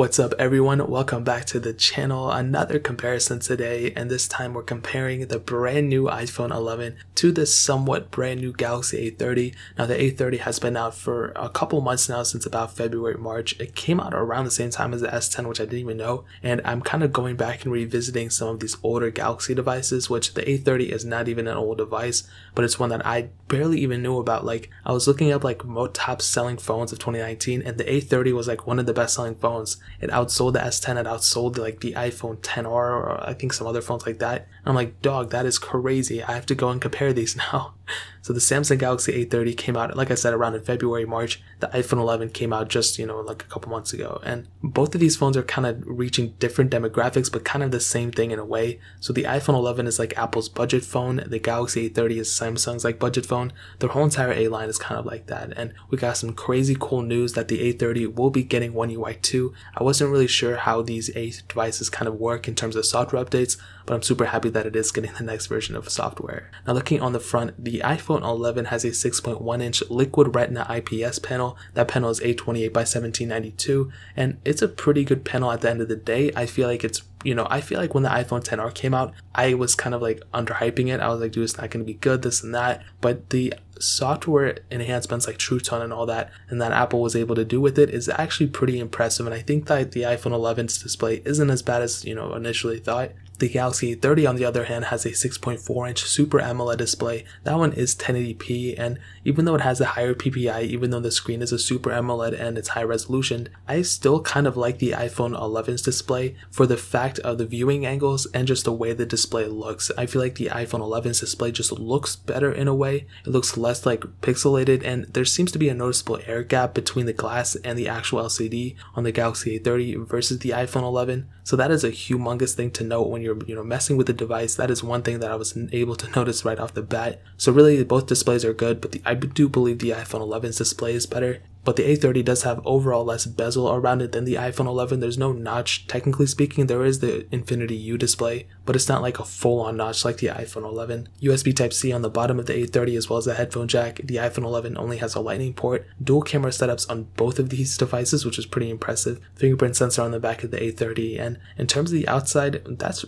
What's up everyone, welcome back to the channel. Another comparison today, and this time we're comparing the brand new iPhone 11 to the somewhat brand new Galaxy A30. Now the A30 has been out for a couple months now, since about February, March. It came out around the same time as the S10, which I didn't even know, and I'm kind of going back and revisiting some of these older Galaxy devices, which the A30 is not even an old device, but it's one that I barely even knew about. Like I was looking up like top selling phones of 2019 and the A30 was like one of the best selling phones. It outsold the S10, it outsold like the iPhone XR or I think some other phones like that. And I'm like, dog, that is crazy. I have to go and compare these now. So the Samsung Galaxy A30 came out, like I said, around in February, March. The iPhone 11 came out just, you know, like a couple months ago. And both of these phones are kind of reaching different demographics, but kind of the same thing in a way. So the iPhone 11 is like Apple's budget phone. The Galaxy A30 is Samsung's like budget phone. Their whole entire A line is kind of like that. And we got some crazy cool news that the A30 will be getting One UI 2. I wasn't really sure how these A devices kind of work in terms of software updates, but I'm super happy that it is getting the next version of software. Now looking on the front, the iPhone 11 has a 6.1-inch liquid retina IPS panel. That panel is 828 by 1792, and it's a pretty good panel at the end of the day. I feel like it's, you know, I feel like when the iPhone XR came out, I was kind of like underhyping it. I was like, dude, it's not going to be good, this and that. But the software enhancements like TrueTone and all that, and that Apple was able to do with it, is actually pretty impressive. And I think that the iPhone 11's display isn't as bad as, you know, initially thought. The Galaxy A30 on the other hand has a 6.4-inch Super AMOLED display. That one is 1080p, and even though it has a higher PPI, even though the screen is a Super AMOLED and it's high resolution, I still kind of like the iPhone 11's display for the fact of the viewing angles and just the way the display looks. I feel like the iPhone 11's display just looks better in a way. It looks less like pixelated, and there seems to be a noticeable air gap between the glass and the actual LCD on the Galaxy A30 versus the iPhone 11. So that is a humongous thing to note when you're, you know, messing with the device. That is one thing that I was able to notice right off the bat. So really both displays are good, but I do believe the iPhone 11's display is better. But the A30 does have overall less bezel around it than the iPhone 11. There's no notch. Technically speaking, there is the Infinity U display, but it's not like a full-on notch like the iPhone 11. USB Type C on the bottom of the A30, as well as the headphone jack. The iPhone 11 only has a lightning port. Dual camera setups on both of these devices, which is pretty impressive. Fingerprint sensor on the back of the A30. And in terms of the outside, that's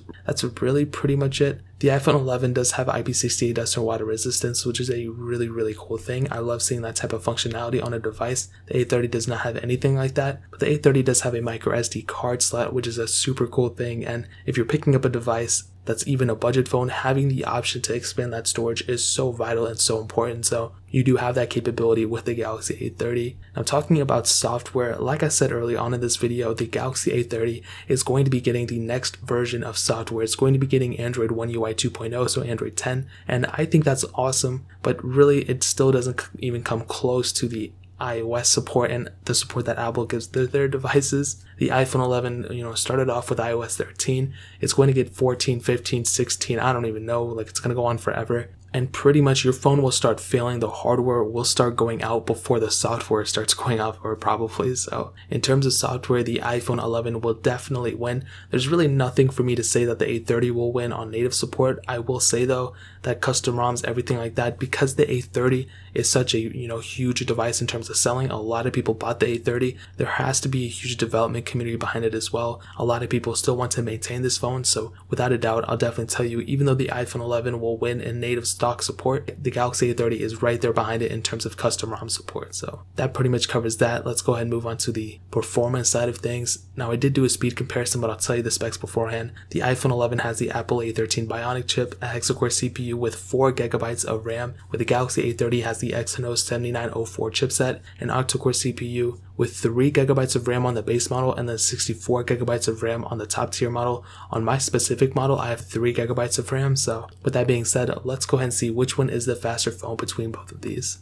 really pretty much it. The iPhone 11 does have IP68 dust and water resistance, which is a really, really cool thing. I love seeing that type of functionality on a device. The A30 does not have anything like that, but the A30 does have a microSD card slot, which is a super cool thing. And if you're picking up a device that's even a budget phone, having the option to expand that storage is so vital and so important. So you do have that capability with the Galaxy A30. Now talking about software, like I said early on in this video, the Galaxy A30 is going to be getting the next version of software. It's going to be getting Android One UI 2.0, so Android 10. And I think that's awesome, but really it still doesn't even come close to the iOS support and the support that Apple gives their devices. The iPhone 11, you know, started off with iOS 13. It's going to get 14, 15, 16. I don't even know. Like, it's going to go on forever. And pretty much your phone will start failing, the hardware will start going out before the software starts going out, or probably so. In terms of software, the iPhone 11 will definitely win. There's really nothing for me to say that the A30 will win on native support. I will say though that custom ROMs, everything like that, because the A30 is such a, you know, huge device in terms of selling, a lot of people bought the A30. There has to be a huge development community behind it as well. A lot of people still want to maintain this phone, so without a doubt, I'll definitely tell you, even though the iPhone 11 will win in native stock support, the Galaxy A30 is right there behind it in terms of custom ROM support. So that pretty much covers that. Let's go ahead and move on to the performance side of things. Now I did do a speed comparison, but I'll tell you the specs beforehand. The iPhone 11 has the Apple A13 Bionic chip, a hexa-core CPU with 4 GB of RAM, where the Galaxy A30 has the Exynos 7904 chipset, an octa-core CPU with 3 GB of RAM on the base model and then 64 GB of RAM on the top tier model. On my specific model, I have 3 GB of RAM. So with that being said, let's go ahead and see which one is the faster phone between both of these.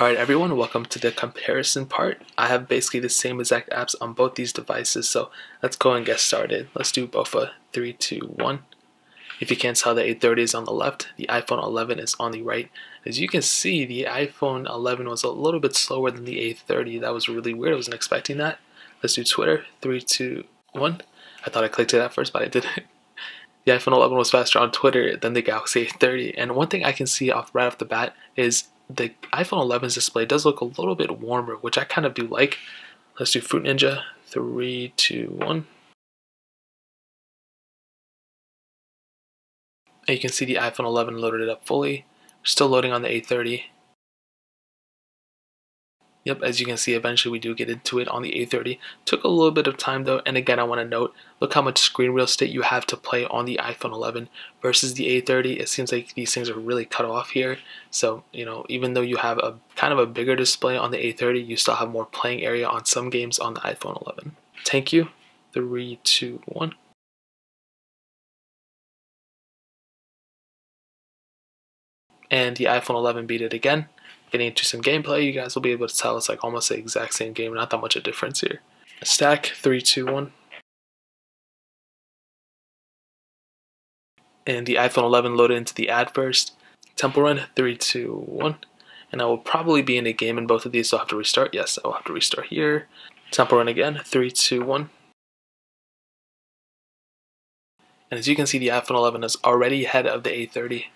Alright everyone, welcome to the comparison part. I have basically the same exact apps on both these devices, so let's go and get started. Let's do BOFA 3, 2, 1. If you can't tell, the A30 is on the left, the iPhone 11 is on the right. As you can see, the iPhone 11 was a little bit slower than the A30. That was really weird, I wasn't expecting that. Let's do Twitter, 3, 2, 1. I thought I clicked it at first, but I didn't. The iPhone 11 was faster on Twitter than the Galaxy A30. And one thing I can see right off the bat is the iPhone 11's display does look a little bit warmer, which I kind of do like. Let's do Fruit Ninja, 3, 2, 1. And you can see the iPhone 11 loaded it up fully. Still loading on the A30. Yep, as you can see, eventually we do get into it on the A30. Took a little bit of time though, and again, I want to note, look how much screen real estate you have to play on the iPhone 11 versus the A30. It seems like these things are really cut off here. So, you know, even though you have a kind of a bigger display on the A30, you still have more playing area on some games on the iPhone 11. Thank you. 3, 2, 1. And the iPhone 11 beat it again. Getting into some gameplay, you guys will be able to tell it's like almost the exact same game, not that much of a difference here. Stack, 3, 2, 1. And the iPhone 11 loaded into the ad first. Temple Run, 3, 2, 1. And I will probably be in a game in both of these, so I'll have to restart. Yes, I will have to restart here. Temple Run again, 3, 2, 1. And as you can see, the iPhone 11 is already ahead of the A30.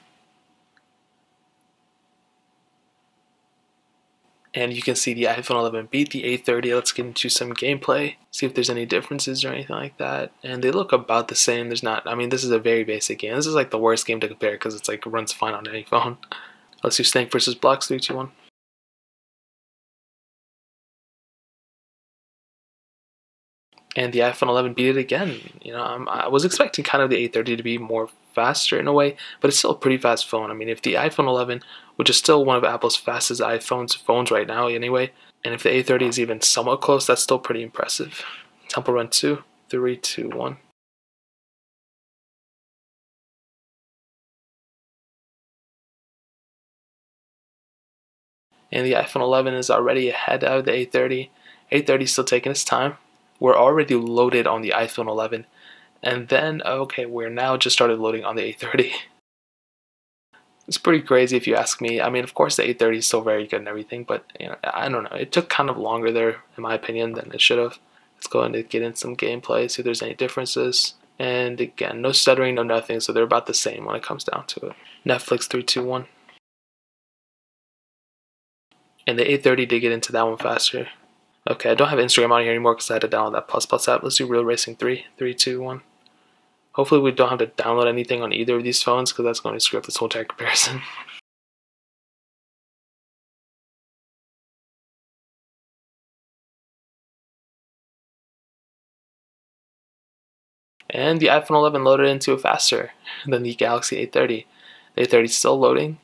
And you can see the iPhone 11 beat the A30. Let's get into some gameplay, see if there's any differences or anything like that. And they look about the same. There's not, I mean, this is a very basic game. This is like the worst game to compare because it's like runs fine on any phone. Let's do Snake vs. Block, 3, 2, 1. And the iPhone 11 beat it again. You know, I was expecting kind of the A30 to be more faster in a way, but it's still a pretty fast phone. I mean, if the iPhone 11, which is still one of Apple's fastest phones right now anyway, and if the A30 is even somewhat close, that's still pretty impressive. Temple Run 2, 3, 2, 1. And the iPhone 11 is already ahead of the A30. A30 is still taking its time. We're already loaded on the iPhone 11. And then, okay, we're now just started loading on the A30. It's pretty crazy if you ask me. I mean, of course, the A30 is still very good and everything, but you know, I don't know. It took kind of longer there, in my opinion, than it should have. Let's go ahead and get in some gameplay, see if there's any differences. And again, no stuttering, no nothing, so they're about the same when it comes down to it. Netflix, 3, 2, 1. And the A30 did get into that one faster. Okay, I don't have Instagram on here anymore because I had to download that Plus app. Let's do Real Racing 3. 3, 2, 1. Hopefully we don't have to download anything on either of these phones because that's going to screw up this whole entire comparison. And the iPhone 11 loaded into it faster than the Galaxy A30. The A30 is still loading.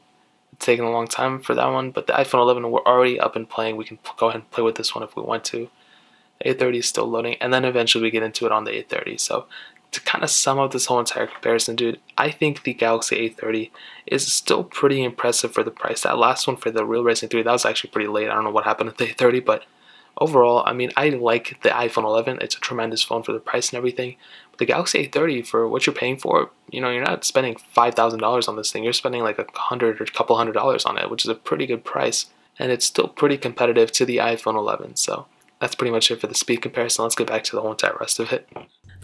Taking a long time for that one, but the iPhone 11, we're already up and playing. We can go ahead and play with this one if we want to. The A30 is still loading, and then eventually we get into it on the A30. So to kind of sum up this whole entire comparison, dude, I think the Galaxy A30 is still pretty impressive for the price. That last one for the Real Racing 3, that was actually pretty late. I don't know what happened with the A30, but overall, I mean, I like the iPhone 11. It's a tremendous phone for the price and everything. But the Galaxy A30, for what you're paying for, you know, you're not spending $5,000 on this thing. You're spending like $100 or a couple $100s on it, which is a pretty good price. And it's still pretty competitive to the iPhone 11. So that's pretty much it for the speed comparison. Let's get back to the whole entire rest of it.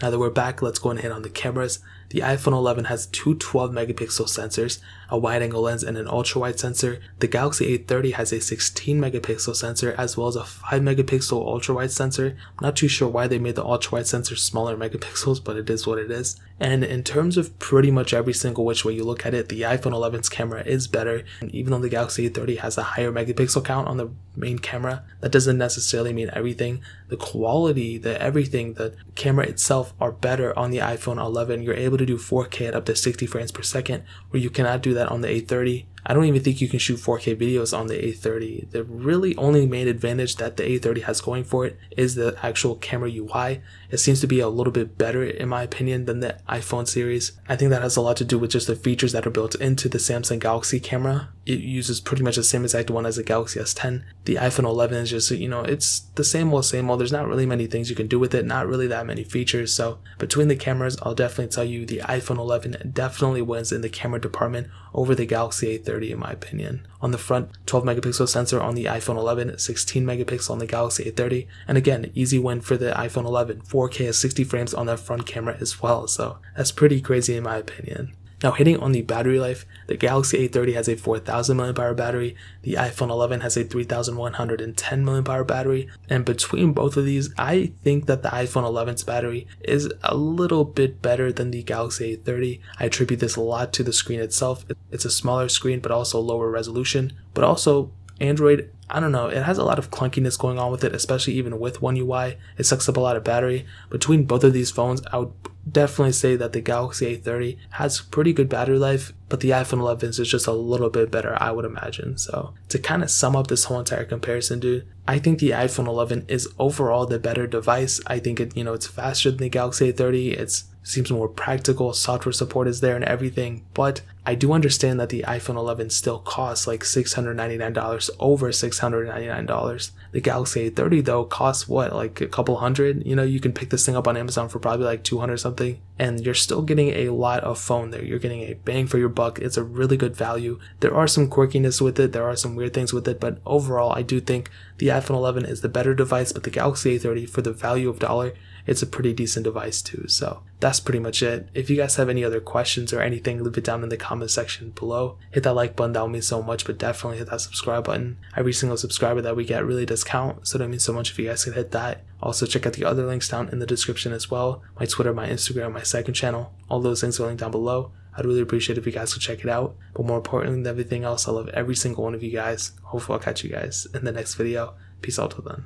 Now that we're back, let's go and hit on the cameras. The iPhone 11 has two 12 megapixel sensors, a wide-angle lens and an ultra-wide sensor. The Galaxy A30 has a 16 megapixel sensor as well as a 5 megapixel ultra-wide sensor. I'm not too sure why they made the ultra-wide sensor smaller megapixels, but it is what it is. And in terms of pretty much every single which way you look at it, the iPhone 11's camera is better. And even though the Galaxy A30 has a higher megapixel count on the main camera, that doesn't necessarily mean everything. The quality, the everything, the camera itself are better on the iPhone 11. You're able to do 4K at up to 60 frames per second, where you cannot do that on the A30. I don't even think you can shoot 4K videos on the A30. The really only main advantage that the A30 has going for it is the actual camera UI. It seems to be a little bit better, in my opinion, than the iPhone series. I think that has a lot to do with just the features that are built into the Samsung Galaxy camera. It uses pretty much the same exact one as the Galaxy S10. The iPhone 11 is just, you know, it's the same old, same old. There's not really many things you can do with it, not really that many features. So between the cameras, I'll definitely tell you the iPhone 11 definitely wins in the camera department over the Galaxy A30. In my opinion. On the front, 12 megapixel sensor on the iPhone 11, 16 megapixel on the Galaxy A30, and again, easy win for the iPhone 11, 4K at 60 frames on that front camera as well, so that's pretty crazy in my opinion. Now hitting on the battery life, the Galaxy A30 has a 4,000 mAh battery, the iPhone 11 has a 3,110 mAh battery, and between both of these, I think that the iPhone 11's battery is a little bit better than the Galaxy A30. I attribute this a lot to the screen itself. It's a smaller screen, but also lower resolution, but also Android, I don't know, it has a lot of clunkiness going on with it, especially even with One UI. It sucks up a lot of battery. Between both of these phones, I would definitely say that the Galaxy A30 has pretty good battery life, but the iPhone 11 is just a little bit better, I would imagine. So to kind of sum up this whole entire comparison, dude, I think the iPhone 11 is overall the better device. I think it, it's faster than the Galaxy A30. It seems more practical, software support is there and everything, but I do understand that the iPhone 11 still costs like $699, over $699. The Galaxy A30 though costs what, like a couple hundred? You can pick this thing up on Amazon for probably like 200 something, and you're still getting a lot of phone there. You're getting a bang for your buck. It's a really good value. There are some quirkiness with it, there are some weird things with it, but overall I do think the iPhone 11 is the better device, but the Galaxy A30, for the value of dollar, it's a pretty decent device too. So that's pretty much it. If you guys have any other questions or anything, leave it down in the comment section below. Hit that like button, that would mean so much, but definitely hit that subscribe button. Every single subscriber that we get really does count, so that means so much if you guys could hit that. Also check out the other links down in the description as well, my Twitter, my Instagram, my second channel, all those links are linked down below. I'd really appreciate it if you guys could check it out, but more importantly than everything else, I love every single one of you guys. Hopefully I'll catch you guys in the next video. Peace out till then.